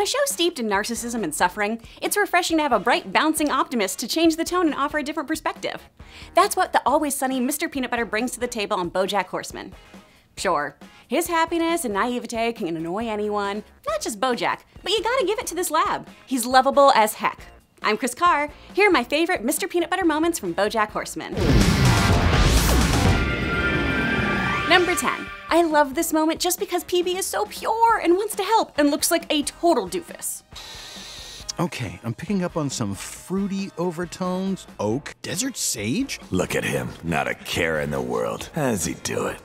On a show steeped in narcissism and suffering, it's refreshing to have a bright, bouncing optimist to change the tone and offer a different perspective. That's what the always sunny Mr. Peanut Butter brings to the table on BoJack Horseman. Sure, his happiness and naivete can annoy anyone, not just BoJack, but you gotta give it to this lab. He's lovable as heck. I'm Chris Carr. Here are my favorite Mr. Peanut Butter moments from BoJack Horseman. Number 10. I love this moment just because PB is so pure and wants to help and looks like a total doofus. Okay, I'm picking up on some fruity overtones. Oak, desert sage? Look at him, not a care in the world. How does he do it?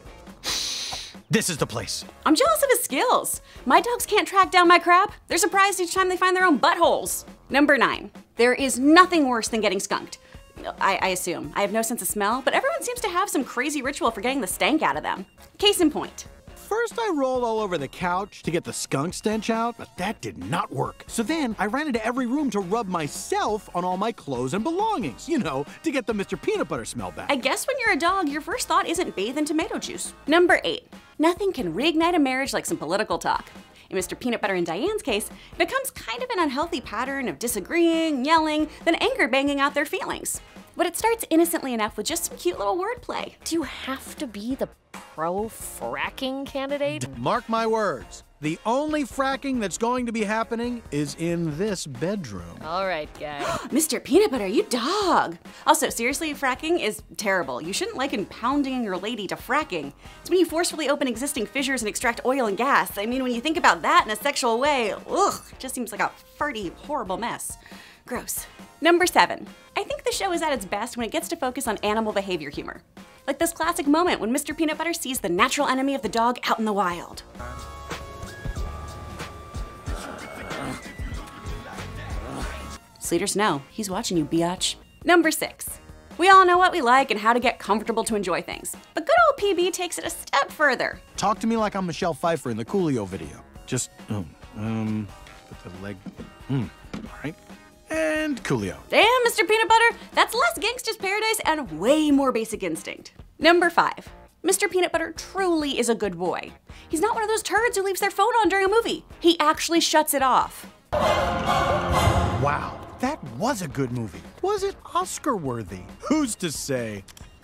This is the place. I'm jealous of his skills. My dogs can't track down my crap. They're surprised each time they find their own buttholes. Number 9. There is nothing worse than getting skunked. I assume. I have no sense of smell, but everyone seems to have some crazy ritual for getting the stank out of them. Case in point. First I rolled all over the couch to get the skunk stench out, but that did not work. So then I ran into every room to rub myself on all my clothes and belongings, you know, to get the Mr. Peanut Butter smell back. I guess when you're a dog, your first thought isn't bathe in tomato juice. Number 8. Nothing can reignite a marriage like some political talk. In Mr. Peanut Butter and Diane's case, it becomes kind of an unhealthy pattern of disagreeing, yelling, then anger banging out their feelings. But it starts innocently enough with just some cute little wordplay. Do you have to be the pro-fracking candidate? Mark my words, the only fracking that's going to be happening is in this bedroom. All right, guys. Mr. Peanut Butter, you dog! Also, seriously, fracking is terrible. You shouldn't liken pounding your lady to fracking. It's when you forcefully open existing fissures and extract oil and gas. I mean, when you think about that in a sexual way, ugh, it just seems like a farty, horrible mess. Gross. Number 7. I think the show is at its best when it gets to focus on animal behavior humor. Like this classic moment when Mr. Peanut Butter sees the natural enemy of the dog out in the wild. Sleater Snow, he's watching you, biatch. Number 6. We all know what we like and how to get comfortable to enjoy things, but good old PB takes it a step further. Talk to me like I'm Michelle Pfeiffer in the Coolio video. Just, put the leg, all right. And Coolio. Damn, Mr. Peanut Butter, that's less Gangster's Paradise and way more Basic Instinct. Number 5. Mr. Peanut Butter truly is a good boy. He's not one of those turds who leaves their phone on during a movie. He actually shuts it off. Wow, that was a good movie. Was it Oscar-worthy? Who's to say?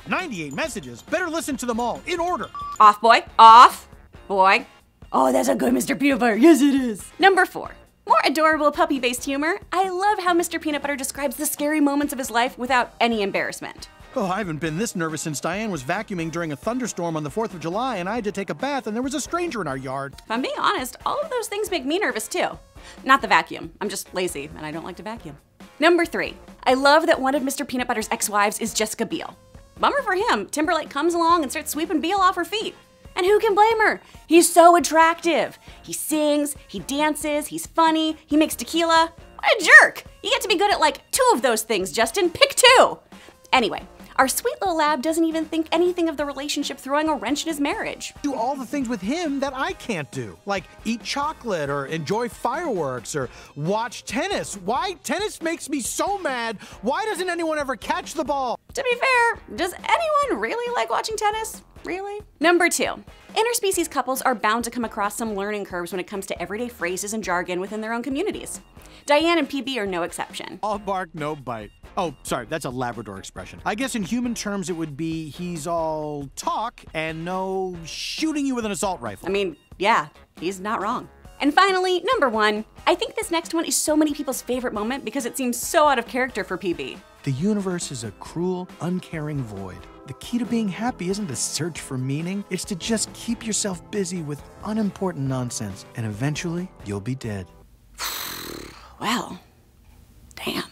98 messages, better listen to them all, in order. Off, boy. Off, boy. Oh, that's a good Mr. Peanut Butter, yes it is. Number 4. More adorable puppy-based humor, I love how Mr. Peanut Butter describes the scary moments of his life without any embarrassment. Oh, I haven't been this nervous since Diane was vacuuming during a thunderstorm on the 4th of July and I had to take a bath and there was a stranger in our yard. If I'm being honest, all of those things make me nervous too. Not the vacuum, I'm just lazy and I don't like to vacuum. Number 3, I love that one of Mr. Peanut Butter's ex-wives is Jessica Biel. Bummer for him, Timberlake comes along and starts sweeping Biel off her feet. And who can blame her? He's so attractive. He sings, he dances, he's funny, he makes tequila. What a jerk! You get to be good at like 2 of those things, Justin. Pick 2! Anyway, our sweet little lab doesn't even think anything of the relationship throwing a wrench in his marriage. Do all the things with him that I can't do, like eat chocolate or enjoy fireworks or watch tennis. Why? Tennis makes me so mad. Why doesn't anyone ever catch the ball? To be fair, does anyone really like watching tennis? Really? Number 2. Interspecies couples are bound to come across some learning curves when it comes to everyday phrases and jargon within their own communities. Diane and PB are no exception. All bark, no bite. Oh, sorry, that's a Labrador expression. I guess in human terms it would be he's all talk and no shooting you with an assault rifle. I mean, yeah, he's not wrong. And finally, number 1. I think this next one is so many people's favorite moment because it seems so out of character for PB. The universe is a cruel, uncaring void. The key to being happy isn't the search for meaning, it's to just keep yourself busy with unimportant nonsense, and eventually, you'll be dead. Well, damn.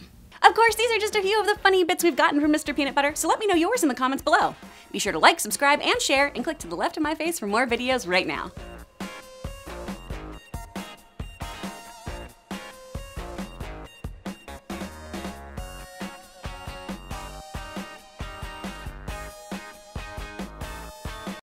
Of course, these are just a few of the funny bits we've gotten from Mr. Peanut Butter, so let me know yours in the comments below. Be sure to like, subscribe, and share, and click to the left of my face for more videos right now.